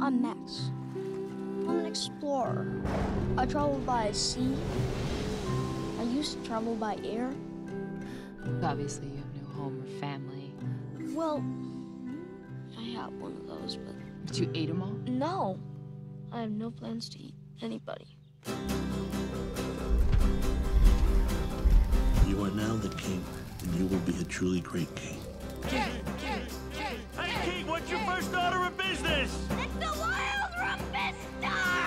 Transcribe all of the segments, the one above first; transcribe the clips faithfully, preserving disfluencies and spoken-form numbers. I'm Max. I'm an explorer. I travel by sea. I used to travel by air. Obviously, you have no home or family. Well, I have one of those, but... But you ate them all? No. I have no plans to eat anybody. You are now the king, and you will be a truly great king. King, king, king, hey, king, what's your first order of business? It's the Wild Rumpus Star!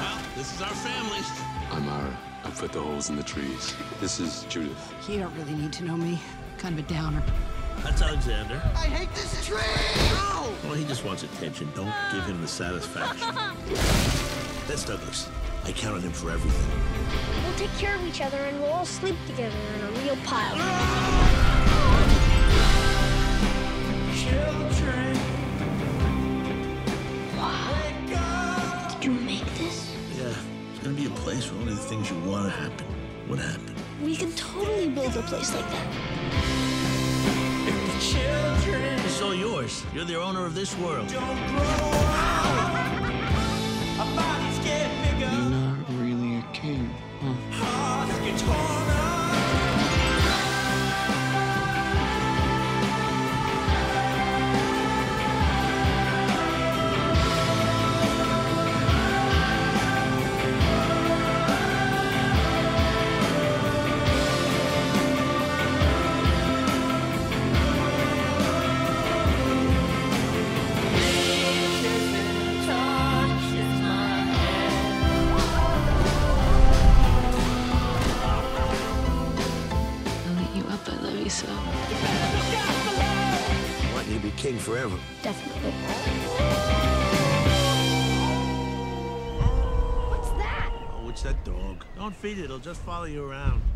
Well, this is our family. I'm Ira. I put the holes in the trees. This is Judith. You don't really need to know me. Kind of a downer. That's Alexander. I hate this tree! Ow! Well, he just wants attention. Don't give him the satisfaction. That's Douglas. I count on him for everything. We'll take care of each other and we'll all sleep together in a real pile. Children. Wow. Did you make this? Yeah. It's gonna be a place where only the things you want to happen would happen. We can totally build a place like that. If the children... It's all yours. You're the owner of this world. Don't grow up. A body's getting bigger. You're not really a king, huh? Hearts get torn so. I want you to be king forever. Definitely. What's that? Oh, it's that dog. Don't feed it, it'll just follow you around.